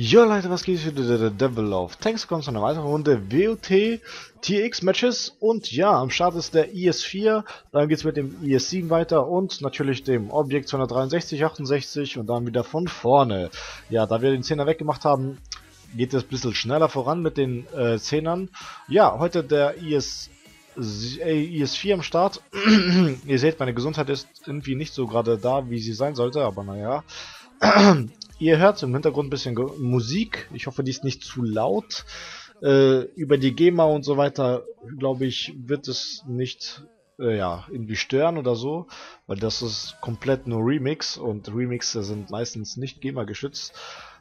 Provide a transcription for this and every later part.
Jo Leute, was geht? Ich bin der Devil auf. Thanks, willkommen zu einer weiteren Runde WOT TX Matches. Und ja, am Start ist der IS-4, dann geht's mit dem IS-7 weiter und natürlich dem Objekt 263-68 und dann wieder von vorne. Ja, da wir den 10er weggemacht haben, geht es ein bisschen schneller voran mit den 10ern. Ja, heute der IS-4 am Start. Ihr seht, meine Gesundheit ist irgendwie nicht so gerade da, wie sie sein sollte, aber naja. Ihr hört im Hintergrund ein bisschen Musik. Ich hoffe, die ist nicht zu laut. Über die GEMA und so weiter, glaube ich, wird es nicht ja, irgendwie stören oder so. Weil das ist komplett nur Remix und Remixe sind meistens nicht GEMA geschützt.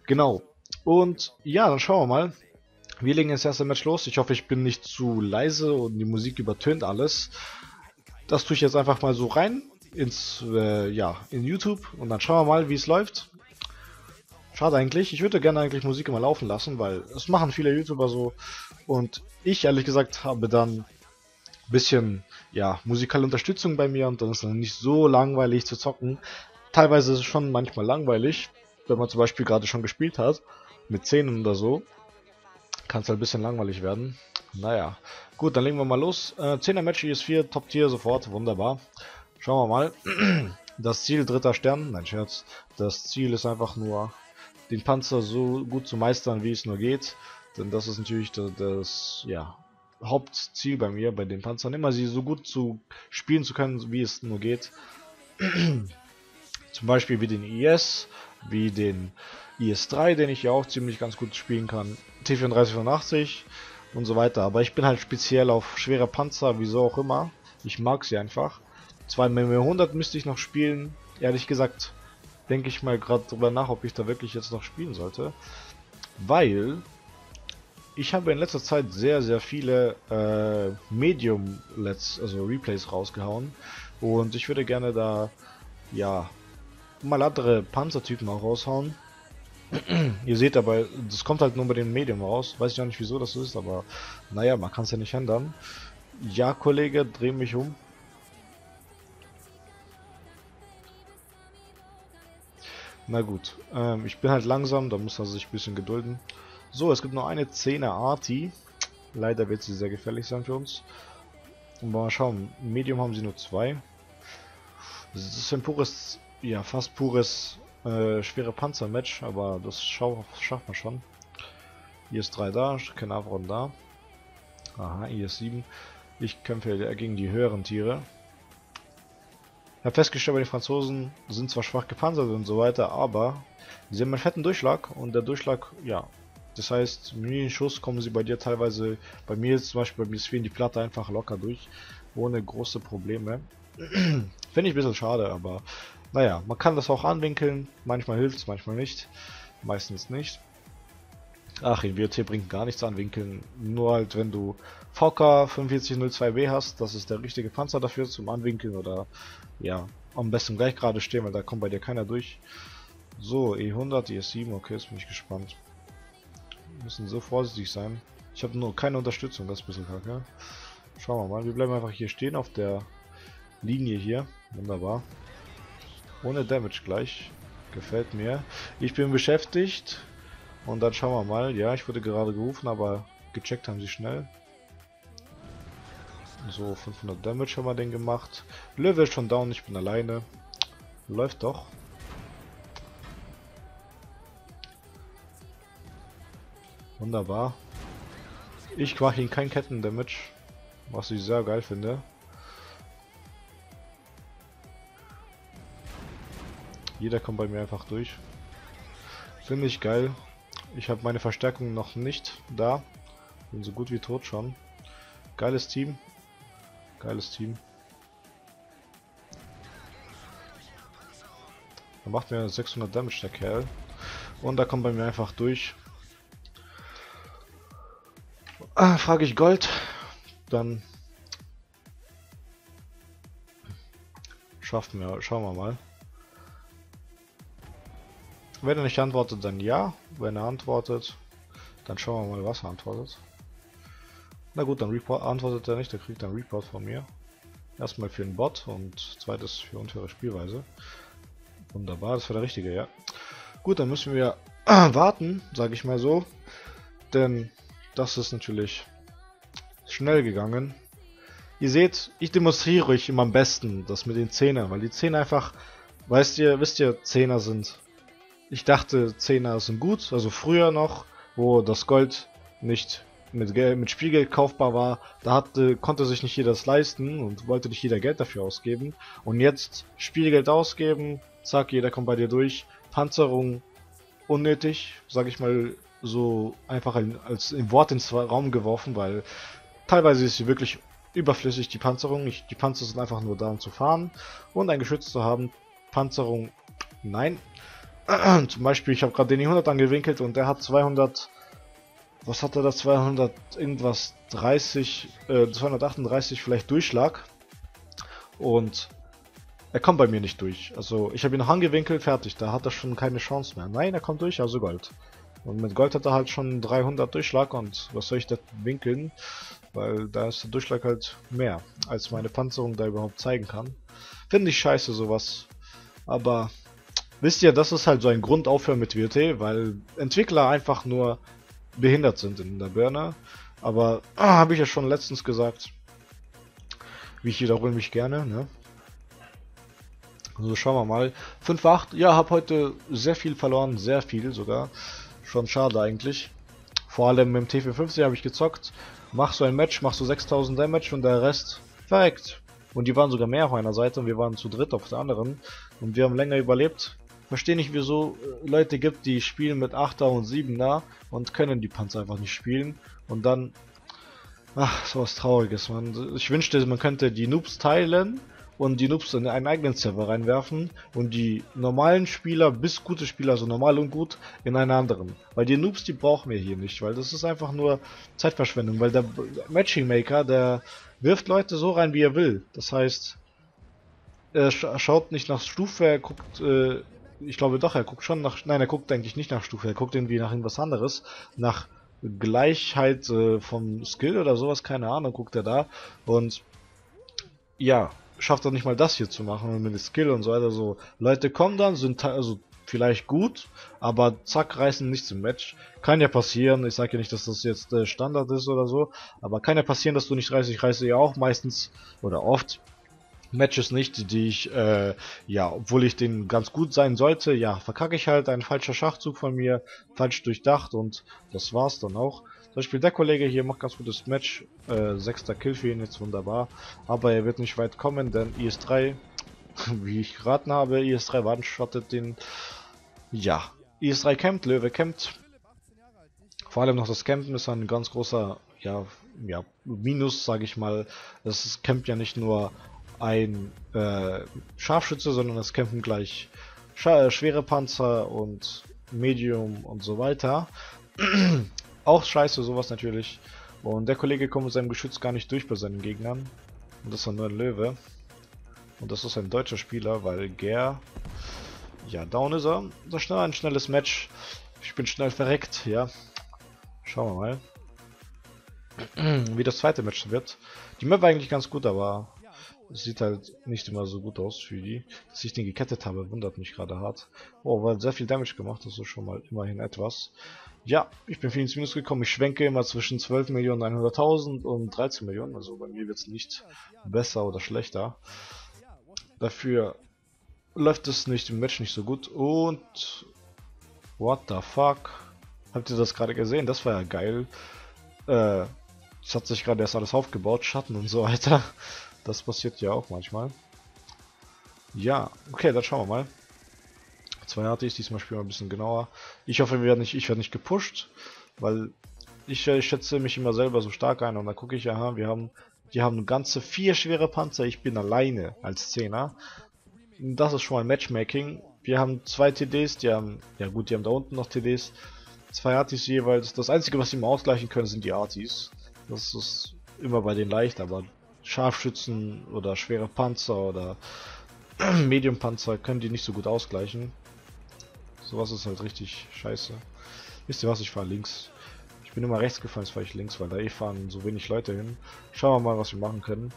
Genau. Und ja, dann schauen wir mal. Wir legen das erste Match los. Ich hoffe, ich bin nicht zu leise und die Musik übertönt alles. Das tue ich jetzt einfach mal so rein ins ja, in YouTube und dann schauen wir mal, wie es läuft. Schade eigentlich, ich würde gerne eigentlich Musik immer laufen lassen, weil es machen viele YouTuber so und ich ehrlich gesagt habe dann ein bisschen ja, musikale Unterstützung bei mir und dann ist es nicht so langweilig zu zocken. Teilweise ist es schon manchmal langweilig, wenn man zum Beispiel gerade schon gespielt hat, mit 10 oder so, kann es halt ein bisschen langweilig werden. Naja, gut, dann legen wir mal los. 10er Match IS4, Top Tier sofort, wunderbar. Schauen wir mal. Das Ziel dritter Stern, nein Scherz, das Ziel ist einfach nur den Panzer so gut zu meistern, wie es nur geht, denn das ist natürlich das ja, Hauptziel bei mir, bei den Panzern, immer sie so gut zu spielen zu können, wie es nur geht. Zum Beispiel wie den IS, wie den IS-3, den ich ja auch ziemlich ganz gut spielen kann, T34 und so weiter, aber ich bin halt speziell auf schwere Panzer, wieso auch immer, ich mag sie einfach. 2 E100 müsste ich noch spielen, ehrlich gesagt. Denke ich mal gerade drüber nach, ob ich da wirklich jetzt noch spielen sollte. Weil ich habe in letzter Zeit sehr, sehr viele Medium-Lets, also Replays rausgehauen. Und ich würde gerne da, ja, mal andere Panzertypen auch raushauen. Ihr seht aber, das kommt halt nur bei dem Medium raus. Weiß ich auch nicht, wieso das so ist, aber naja, man kann es ja nicht ändern. Ja, Kollege, dreh mich um. Na gut, ich bin halt langsam, da muss er sich ein bisschen gedulden. So, es gibt noch eine 10er Arti. Leider wird sie sehr gefährlich sein für uns. Mal schauen, Medium haben sie nur 2. Das ist ein pures, ja fast pures, schwere Panzermatch, aber das schafft man schon. IS-3 da, Kenavron da. Aha, IS-7. Ich kämpfe gegen die höheren Tiere. Ich habe festgestellt, die Franzosen sind zwar schwach gepanzert und so weiter, aber sie haben einen fetten Durchschlag und der Durchschlag, ja, das heißt, mit dem Schuss kommen sie bei dir teilweise, bei mir jetzt zum Beispiel, bei mir fehlen die Platte einfach locker durch, ohne große Probleme. Finde ich ein bisschen schade, aber naja, man kann das auch anwinkeln, manchmal hilft es, manchmal nicht, meistens nicht. Ach, in WOT bringt gar nichts anwinkeln, nur halt wenn du VK 4502B hast, das ist der richtige Panzer dafür zum Anwinkeln oder ja, am besten gleich gerade stehen, weil da kommt bei dir keiner durch. So, E100, ES7, okay, jetzt bin ich gespannt. Wir müssen so vorsichtig sein. Ich habe nur keine Unterstützung, das ist ein bisschen kacke. Schauen wir mal, wir bleiben einfach hier stehen auf der Linie hier, wunderbar. Ohne Damage gleich, gefällt mir. Ich bin beschäftigt. Und dann schauen wir mal. Ja, ich wurde gerade gerufen, aber gecheckt haben sie schnell. So, 500 Damage haben wir den gemacht. Löwe ist schon down, ich bin alleine. Läuft doch. Wunderbar. Ich mache ihn kein Ketten-Damage, was ich sehr geil finde. Jeder kommt bei mir einfach durch. Finde ich geil. Ich habe meine Verstärkung noch nicht da. Bin so gut wie tot schon. Geiles Team. Geiles Team. Da macht mir 600 Damage der Kerl. Und da kommt bei mir einfach durch. Frage ich Gold. Dann schaffen wir, schauen wir mal. Wenn er nicht antwortet, dann ja. Wenn er antwortet, dann schauen wir mal, was er antwortet. Na gut, dann antwortet er nicht, der kriegt einen Report von mir. Erstmal für den Bot und zweites für unfaire Spielweise. Wunderbar, das war der richtige, ja. Gut, dann müssen wir warten, sage ich mal so, denn das ist natürlich schnell gegangen. Ihr seht, ich demonstriere euch immer am besten das mit den 10er, weil die 10er einfach, wisst ihr, 10er sind. Ich dachte, 10er sind gut, also früher noch, wo das Gold nicht mit Spielgeld kaufbar war, da konnte sich nicht jeder das leisten und wollte nicht jeder Geld dafür ausgeben. Und jetzt Spielgeld ausgeben, zack, jeder kommt bei dir durch. Panzerung unnötig, sage ich mal so einfach als im Wort ins Raum geworfen, weil teilweise ist sie wirklich überflüssig, die Panzerung. Die Panzer sind einfach nur da, um zu fahren und ein Geschütz zu haben. Panzerung, nein. Zum Beispiel, ich habe gerade den E100 angewinkelt und der hat 200... Was hat er da? 200 irgendwas 30, 238 vielleicht Durchschlag. Und er kommt bei mir nicht durch. Also ich habe ihn noch angewinkelt, fertig. Da hat er schon keine Chance mehr. Nein, er kommt durch, also Gold. Und mit Gold hat er halt schon 300 Durchschlag und was soll ich da winkeln? Weil da ist der Durchschlag halt mehr, als meine Panzerung da überhaupt zeigen kann. Finde ich scheiße sowas. Aber wisst ihr, das ist halt so ein Grund aufhören mit WT, weil Entwickler einfach nur behindert sind in der Birne, aber habe ich ja schon letztens gesagt, wie ich wiederhole mich gerne, ne? Also schauen wir mal, 5.8, ja, habe heute sehr viel verloren, sehr viel sogar, schon schade eigentlich, vor allem mit dem T450 habe ich gezockt, machst du ein Match, machst du 6000 Damage und der Rest verreckt, und die waren sogar mehr auf einer Seite und wir waren zu dritt auf der anderen und wir haben länger überlebt. Verstehe nicht, wieso Leute gibt, die spielen mit 8er und 7er und können die Panzer einfach nicht spielen. Und dann, ach, sowas Trauriges, man. Ich wünschte, man könnte die Noobs teilen und die Noobs in einen eigenen Server reinwerfen und die normalen Spieler bis gute Spieler, also normal und gut, in einen anderen. Weil die Noobs, die brauchen wir hier nicht, weil das ist einfach nur Zeitverschwendung. Weil der Matching-Maker, der wirft Leute so rein, wie er will. Das heißt, er schaut nicht nach Stufe, er guckt... Ich glaube doch, er guckt schon nach... Nein, er guckt eigentlich nicht nach Stufe, er guckt irgendwie nach irgendwas anderes. Nach Gleichheit vom Skill oder sowas, keine Ahnung, guckt er da. Und ja, schafft er nicht mal das hier zu machen mit dem Skill und so weiter. So, Leute kommen dann, sind also vielleicht gut, aber zack, reißen nichts im Match. Kann ja passieren, ich sage ja nicht, dass das jetzt Standard ist oder so, aber kann ja passieren, dass du nicht reißt. Ich reiße ja auch meistens oder oft Matches nicht, die ich, ja, obwohl ich den ganz gut sein sollte, ja, verkacke ich halt, ein falscher Schachzug von mir, falsch durchdacht und das war's dann auch. Zum Beispiel der Kollege hier macht ganz gutes Match, 6. Kill für ihn, jetzt wunderbar, aber er wird nicht weit kommen, denn IS-3, wie ich geraten habe, IS-3 warnschottet den, ja, IS-3 campt, Löwe campt, vor allem noch das Campen ist ein ganz großer, ja, Minus, sage ich mal, das campt ja nicht nur ein Scharfschütze, sondern es kämpfen gleich schwere Panzer und Medium und so weiter. Auch scheiße sowas natürlich. Und der Kollege kommt mit seinem Geschütz gar nicht durch bei seinen Gegnern. Und das war nur ein Löwe. Und das ist ein deutscher Spieler, weil Ger... Ja, down ist er. Das ist ein schnelles Match. Ich bin schnell verreckt, ja. Schauen wir mal, wie das zweite Match wird. Die Map war eigentlich ganz gut, aber... Sieht halt nicht immer so gut aus für die. Dass ich den gekettet habe, wundert mich gerade hart. Oh, weil sehr viel Damage gemacht, das ist schon mal immerhin etwas. Ja, ich bin viel ins Minus gekommen. Ich schwenke immer zwischen 12 Millionen 100.000 und 13 Millionen. Also bei mir wird es nicht besser oder schlechter. Dafür läuft es nicht im Match nicht so gut. Und... What the fuck? Habt ihr das gerade gesehen? Das war ja geil. Es hat sich gerade erst alles aufgebaut, Schatten und so weiter. Das passiert ja auch manchmal. Ja, okay, dann schauen wir mal. 2 hatte ich, diesmal spielen wir ein bisschen genauer. Ich hoffe, ich werde nicht gepusht, weil ich schätze mich immer selber so stark ein und dann gucke ich, aha, die haben ganze 4 schwere Panzer, ich bin alleine als 10er. Das ist schon mal Matchmaking. Wir haben 2 TDs, die haben, ja gut, die haben da unten noch TDs. 2 Artis jeweils. Das einzige, was sie mal ausgleichen können, sind die Artis. Das ist immer bei denen leicht, aber Scharfschützen oder schwere Panzer oder Medium-Panzer können die nicht so gut ausgleichen. Sowas ist halt richtig scheiße. Wisst ihr was, ich fahre links. Ich bin immer rechts gefallen, jetzt fahre ich links, weil da eh fahren so wenig Leute hin. Schauen wir mal, was wir machen können.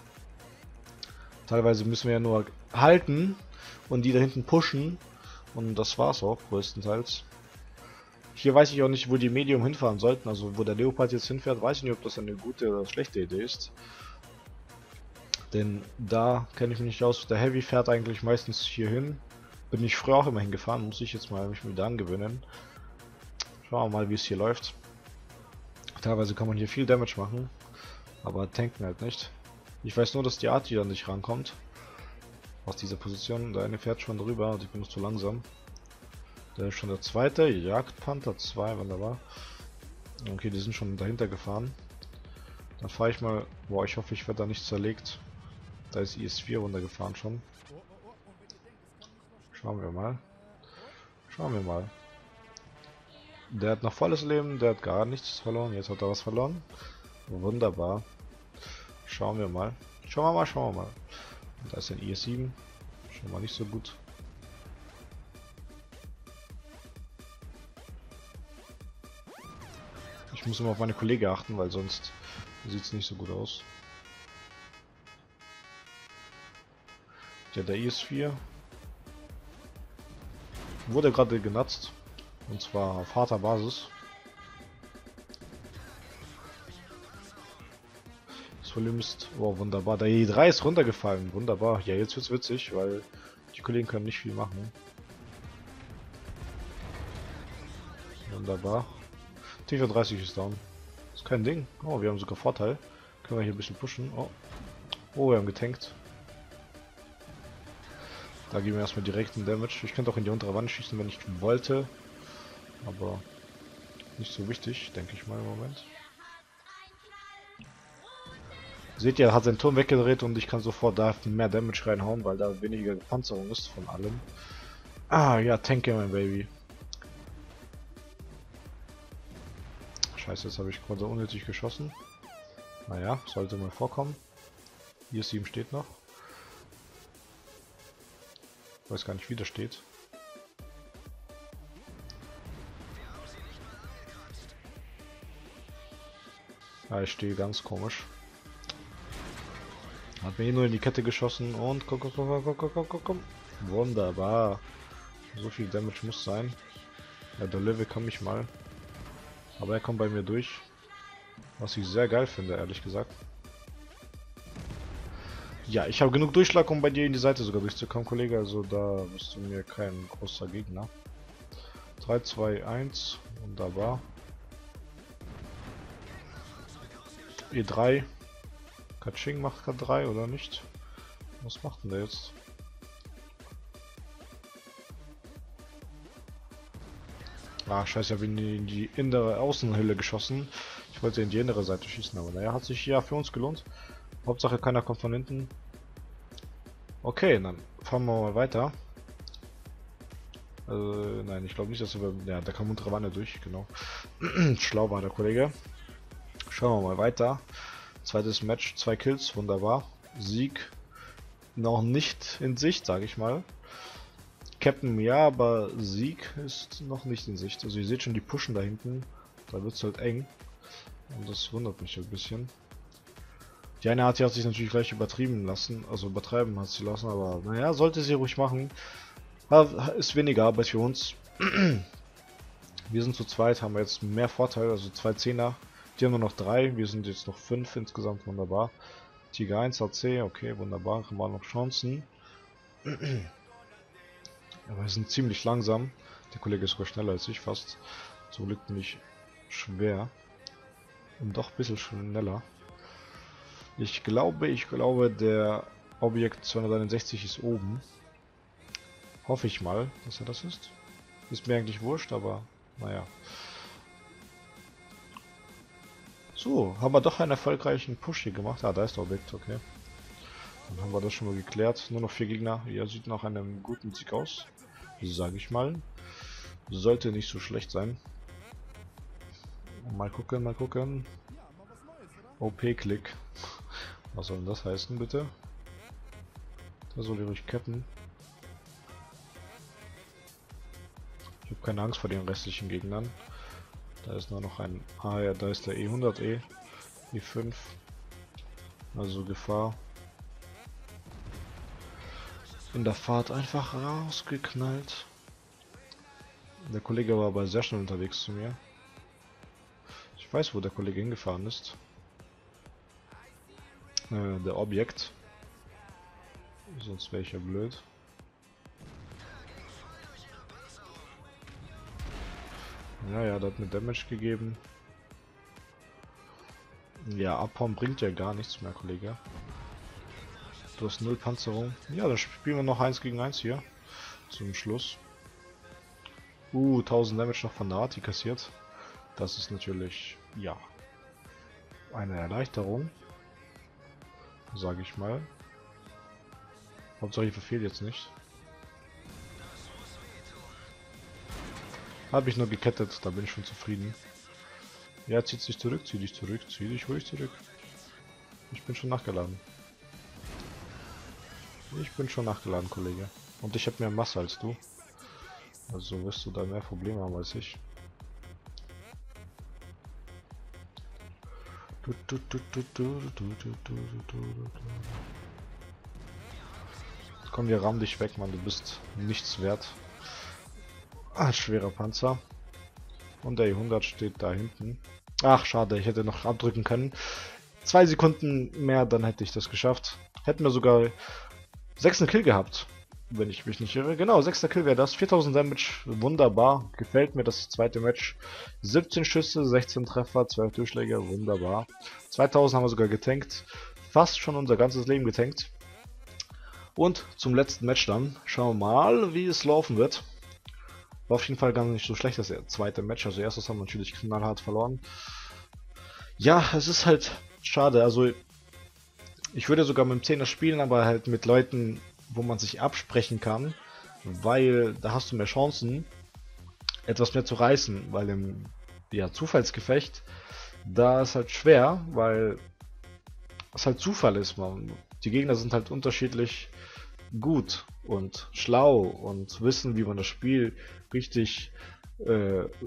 Teilweise müssen wir ja nur halten und die da hinten pushen. Und das war's auch, größtenteils. Hier weiß ich auch nicht, wo die Medium hinfahren sollten. Also wo der Leopard jetzt hinfährt, weiß ich nicht, ob das eine gute oder schlechte Idee ist. Denn da kenne ich mich nicht aus. Der Heavy fährt eigentlich meistens hier hin. Bin ich früher auch immer hingefahren, muss ich jetzt mal mich wieder angewöhnen. Schauen wir mal, wie es hier läuft. Teilweise kann man hier viel Damage machen, aber tanken halt nicht. Ich weiß nur, dass die Arty da nicht rankommt. Aus dieser Position, der eine fährt schon drüber, ich bin noch zu langsam. Da ist schon der zweite, Jagdpanther 2, wunderbar. Okay, die sind schon dahinter gefahren. Dann fahre ich mal, boah, ich hoffe, ich werde da nicht zerlegt. Da ist IS-4 runtergefahren schon. Schauen wir mal. Schauen wir mal. Der hat noch volles Leben, der hat gar nichts verloren, jetzt hat er was verloren. Wunderbar. Schauen wir mal. Schauen wir mal. Da ist ein IS-7. Schon mal nicht so gut. Ich muss immer auf meine Kollegen achten, weil sonst sieht es nicht so gut aus. Ja, der IS-4 wurde gerade genutzt, und zwar auf harter Basis. Das Volumen ist, oh, wunderbar. Der E3 ist runtergefallen, wunderbar. Ja, jetzt wird's witzig, weil die Kollegen können nicht viel machen. Wunderbar. T34 ist down. Ist kein Ding. Oh, wir haben sogar Vorteil. Können wir hier ein bisschen pushen. Oh, oh, wir haben getankt. Da geben wir erstmal direkten Damage. Ich könnte auch in die untere Wand schießen, wenn ich wollte. Aber nicht so wichtig, denke ich mal im Moment. Seht ihr, er hat seinen Turm weggedreht und ich kann sofort da mehr Damage reinhauen, weil da weniger Panzerung ist von allem. Ah ja, tanke mein Baby. Scheiße, jetzt habe ich gerade unnötig geschossen. Naja, sollte mal vorkommen. Hier IS-7 steht noch. Weiß gar nicht, wie das steht. Ah, ich stehe ganz komisch. Hat mir eh nur in die Kette geschossen und komm. Wunderbar. So viel Damage muss sein. Ja, der Löwe kann mich mal. Aber er kommt bei mir durch, was ich sehr geil finde, ehrlich gesagt. Ja, ich habe genug Durchschlag, um bei dir in die Seite sogar durchzukommen, Kollege, also da bist du mir kein großer Gegner. 3, 2, 1, wunderbar. E3, Katsching macht K3 oder nicht? Was macht denn der jetzt? Ah, scheiße, ich habe ihn in die innere Außenhülle geschossen. Ich wollte in die innere Seite schießen, aber naja, hat sich ja für uns gelohnt. Hauptsache keiner kommt von hinten. Okay, dann fahren wir mal weiter. Nein, ich glaube nicht, dass wir... Ja, da kam unsere Wanne durch, genau. Schlau war der Kollege. Schauen wir mal weiter. Zweites Match, 2 Kills, wunderbar. Sieg noch nicht in Sicht, sage ich mal. Captain ja, aber Sieg ist noch nicht in Sicht. Also ihr seht schon, die pushen da hinten. Da wird es halt eng. Und das wundert mich ein bisschen. Die eine Arty hat sich natürlich gleich übertrieben lassen. Also übertreiben hat sie lassen, aber naja, sollte sie ruhig machen. Ist weniger Arbeit für uns. Wir sind zu zweit, haben wir jetzt mehr Vorteil. Also 2 Zehner. Die haben nur noch 3. Wir sind jetzt noch 5 insgesamt. Wunderbar. Tiger 1 AC. Okay, wunderbar. Haben wir noch Chancen. Aber wir sind ziemlich langsam. Der Kollege ist sogar schneller als ich fast. So liegt mich schwer. Und doch ein bisschen schneller. Ich glaube, der Objekt 261 ist oben. Hoffe ich mal, dass er das ist. Ist mir eigentlich wurscht, aber naja. So, haben wir doch einen erfolgreichen Push hier gemacht. Ah, da ist der Objekt, okay. Dann haben wir das schon mal geklärt. Nur noch 4 Gegner. Ja, sieht nach einem guten Sieg aus. Sage ich mal. Sollte nicht so schlecht sein. Mal gucken, mal gucken. OP-Klick. Was soll denn das heißen, bitte? Da soll ich ruhig cappen. Ich habe keine Angst vor den restlichen Gegnern. Da ist nur noch ein... Ah ja, da ist der E100E. E5. Also Gefahr. In der Fahrt einfach rausgeknallt. Der Kollege war aber sehr schnell unterwegs zu mir. Ich weiß, wo der Kollege hingefahren ist. Der Objekt. Sonst wäre ich ja blöd. Naja, der hat mir Damage gegeben. Ja, abhauen bringt ja gar nichts mehr, Kollege. Du hast 0 Panzerung. Ja, dann spielen wir noch 1 gegen 1 hier. Zum Schluss. 1000 Damage noch von der AT kassiert. Das ist natürlich, ja, eine Erleichterung. Sage ich mal. Hauptsache ich verfehle jetzt nicht. Habe ich nur gekettet, da bin ich schon zufrieden. Ja, zieht sich zurück, zieh dich zurück, zieh dich ruhig zurück. Ich bin schon nachgeladen. Ich bin schon nachgeladen, Kollege. Und ich habe mehr Masse als du. Also wirst du da mehr Probleme haben als ich. Komm, wir rammen dich weg, Mann. Du bist nichts wert. Ah, schwerer Panzer. Und der E100 steht da hinten. Ach, schade. Ich hätte noch abdrücken können. 2 Sekunden mehr, dann hätte ich das geschafft. Hätten wir sogar 6. Kill gehabt. Wenn ich mich nicht irre. Genau, 6. Kill wäre das. 4000 Damage. Wunderbar. Gefällt mir das zweite Match. 17 Schüsse, 16 Treffer, 12 Durchschläge. Wunderbar. 2000 haben wir sogar getankt. Fast schon unser ganzes Leben getankt. Und zum letzten Match dann. Schauen wir mal, wie es laufen wird. War auf jeden Fall gar nicht so schlecht, das zweite Match. Also erstes haben wir natürlich knallhart verloren. Ja, es ist halt schade. Also ich würde sogar mit dem 10er spielen, aber halt mit Leuten, wo man sich absprechen kann, weil da hast du mehr Chancen, etwas mehr zu reißen, weil im Zufallsgefecht, da ist halt schwer, weil es halt Zufall ist, man. Die Gegner sind halt unterschiedlich gut und schlau und wissen, wie man das Spiel richtig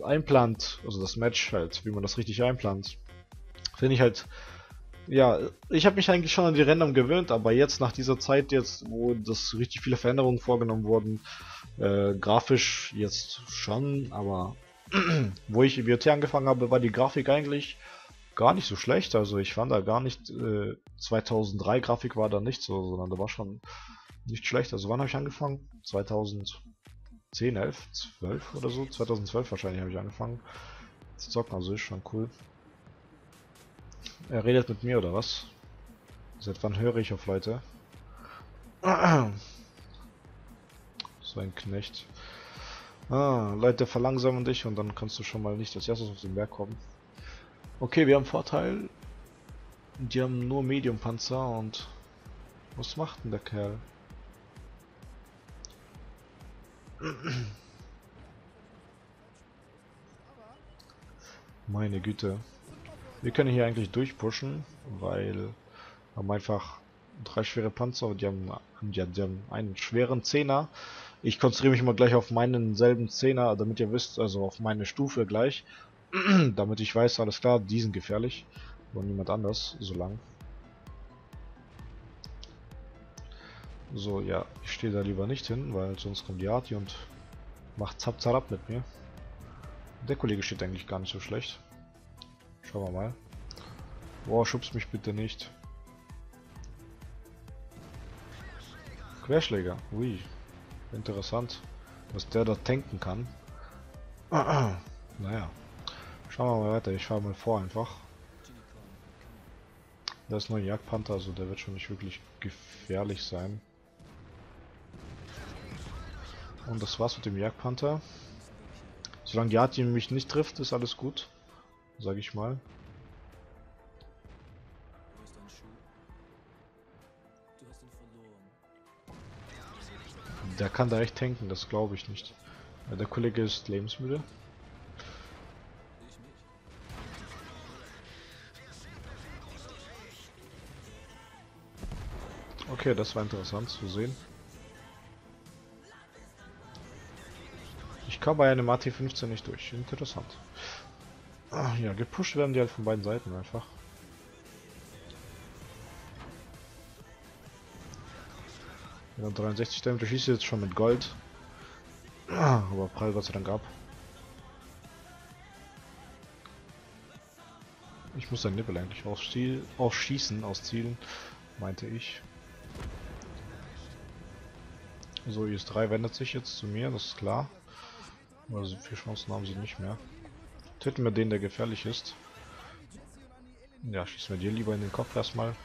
einplant, also das Match halt, wie man das richtig einplant. Finde ich halt, ja, ich habe mich eigentlich schon an die Ränder gewöhnt, aber jetzt nach dieser Zeit jetzt, wo das richtig viele Veränderungen vorgenommen wurden, grafisch jetzt schon, aber wo ich im WOT angefangen habe, war die Grafik eigentlich gar nicht so schlecht, also ich fand da gar nicht, 2003 Grafik war da nicht so, sondern da war schon nicht schlecht, also wann habe ich angefangen? 2010, 11, 12 oder so, 2012 wahrscheinlich habe ich angefangen zu zocken, also ist schon cool. Er redet mit mir oder was? Seit wann höre ich auf Leute? So ein Knecht. Ah, Leute verlangsamen dich und dann kannst du schon mal nicht als erstes auf den Berg kommen. Okay, wir haben Vorteil. Die haben nur Medium-Panzer und... Was macht denn der Kerl? Meine Güte. Wir können hier eigentlich durchpushen, weil haben einfach 3 schwere Panzer und die haben einen schweren 10er. Ich konzentriere mich mal gleich auf meinen selben 10er, damit ihr wisst, also auf meine Stufe gleich, damit ich weiß, alles klar, die sind gefährlich und niemand anders so lang. So, ja, ich stehe da lieber nicht hin, weil sonst kommt die Arti und macht zap zap mit mir. Der Kollege steht eigentlich gar nicht so schlecht. Schauen wir mal. Boah, schubst mich bitte nicht. Querschläger. Ui. Interessant, dass der da tanken kann. Naja. Schauen wir mal weiter. Ich fahre mal vor einfach. Da ist noch ein Jagdpanther, also der wird schon nicht wirklich gefährlich sein. Und das war's mit dem Jagdpanther. Solange die Arti mich nicht trifft, ist alles gut. Sag ich mal. Der kann da echt tanken, das glaube ich nicht. Der Kollege ist lebensmüde. Okay, das war interessant zu sehen. Ich kann bei einem AT-15 nicht durch. Interessant. Ja, gepusht werden die halt von beiden Seiten einfach. Ja, 63 Damage, ich schieße jetzt schon mit Gold. Aber prall, was er dann gab. muss der Nippel eigentlich ausschießen, auszielen, meinte ich. So, IS-3 wendet sich jetzt zu mir, das ist klar. Aber so viele Chancen haben sie nicht mehr. Töten wir den, der gefährlich ist. Ja, schießen wir dir lieber in den Kopf erstmal.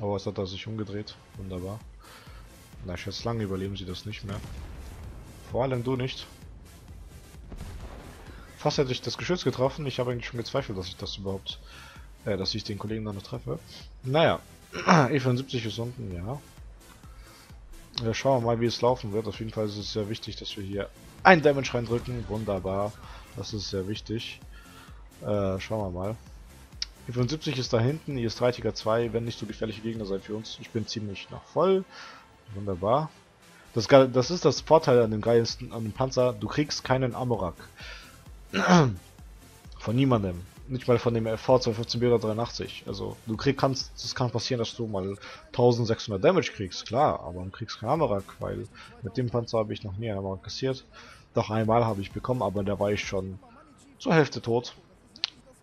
Aber es hat er sich umgedreht. Wunderbar. Na, ich schätze, lange überleben sie das nicht mehr. Vor allem du nicht. Fast hätte ich das Geschütz getroffen. Ich habe eigentlich schon gezweifelt, dass ich das überhaupt... dass ich den Kollegen da noch treffe. Naja. E75 ist unten, ja. Ja, schauen wir mal, wie es laufen wird. Auf jeden Fall ist es sehr wichtig, dass wir hier einen Damage reindrücken. Wunderbar. Das ist sehr wichtig. Schauen wir mal. E75 ist da hinten. IS-3, Tiger 2. Wenn nicht so gefährliche Gegner sein für uns. Ich bin ziemlich noch voll. Wunderbar. Das ist das Vorteil an dem geilsten, an dem Panzer. Du kriegst keinen Amorak. Von niemandem. Nicht mal von dem FV 215B 83. Also, du kannst, es kann passieren, dass du mal 1600 Damage kriegst, klar, aber du kriegst keinen Amorak, weil mit dem Panzer habe ich noch nie einen Amorak kassiert. Doch einmal habe ich bekommen, aber da war ich schon zur Hälfte tot.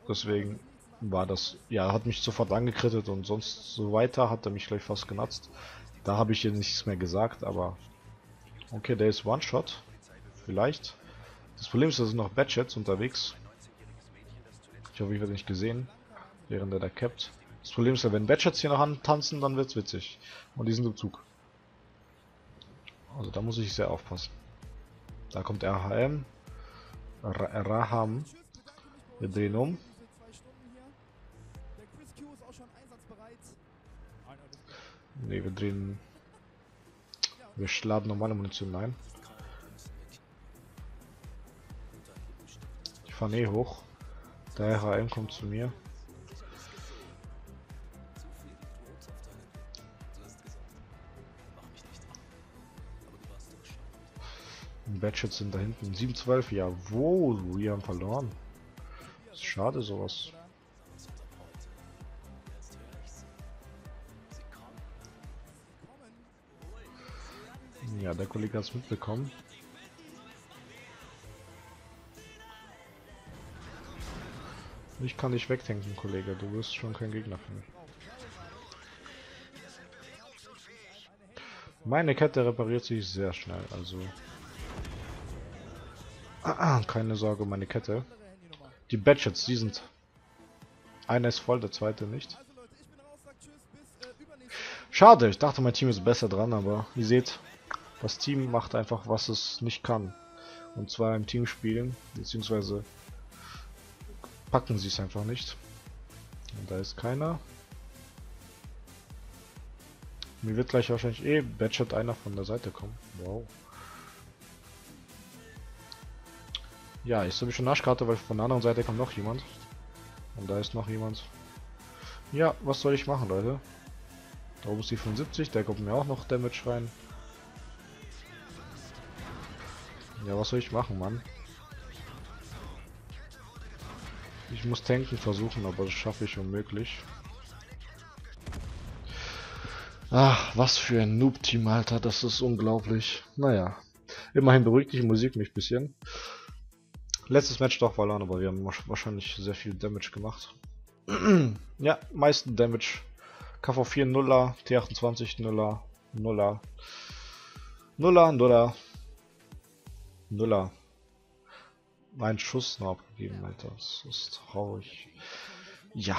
Deswegen war das, ja, hat mich sofort angekrittet und sonst so weiter, hat er mich gleich fast genatzt. Da habe ich hier nichts mehr gesagt, aber okay, der ist One-Shot, vielleicht. Das Problem ist, da sind noch Badjets unterwegs. Ich hoffe, ich werde nicht gesehen, während er da capt. Das Problem ist ja, wenn Badgets hier noch tanzen, dann wird's witzig. Und die sind im Zug. Also da muss ich sehr aufpassen. Da kommt RHM. RHM. Wir drehen um. Ne, wir drehen... Wir schlagen normale Munition ein. Ich fahre eh hoch. Der HM kommt zu mir. Badgets sind da hinten. 712, jawohl, wir haben verloren. Ist schade, sowas. Ja, der Kollege hat es mitbekommen. Ich kann dich wegdenken, Kollege. Du wirst schon kein Gegner für mich. Meine Kette repariert sich sehr schnell, also... keine Sorge, meine Kette. Die Badgets, die sind... Einer ist voll, der zweite nicht. Schade, ich dachte, mein Team ist besser dran, aber ihr seht, das Team macht einfach, was es nicht kann. Und zwar im Team spielen, beziehungsweise... packen sie es einfach nicht. Und da ist keiner. Mir wird gleich wahrscheinlich eh Badget einer von der Seite kommen. Wow. Ja, ich habe schon Arschkarte, weil von der anderen Seite kommt noch jemand. Und da ist noch jemand. Ja, was soll ich machen, Leute? Da oben ist die 75, der kommt mir auch noch Damage rein. Ja, was soll ich machen, Mann? Ich muss tanken versuchen, aber das schaffe ich unmöglich. Ach, was für ein Noob-Team, Alter, das ist unglaublich. Naja, immerhin beruhigt die Musik mich ein bisschen. Letztes Match doch verloren, aber wir haben wahrscheinlich sehr viel Damage gemacht. Ja, meisten Damage. KV4 Nuller, T28 Nuller, Nuller, Nuller, Nuller, Nuller. Ein Schuss noch abgegeben, Alter. Das ist traurig. Ja.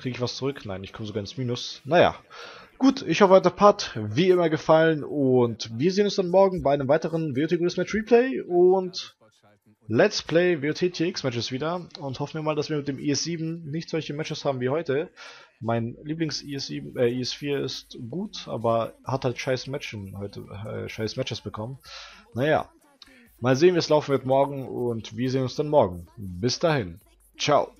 Kriege ich was zurück? Nein, ich komme sogar ins Minus. Naja. Gut, ich hoffe, euch hat der Part wie immer gefallen. Und wir sehen uns dann morgen bei einem weiteren WOT Gutes Match Replay. Und Let's Play WOT TX Matches wieder. Und hoffen wir mal, dass wir mit dem ES7 nicht solche Matches haben wie heute. Mein Lieblings IS-4 ist gut, aber hat halt scheiß Matches heute, scheiß Matches bekommen. Naja. Mal sehen, wie es laufen wird morgen und wir sehen uns dann morgen. Bis dahin. Ciao.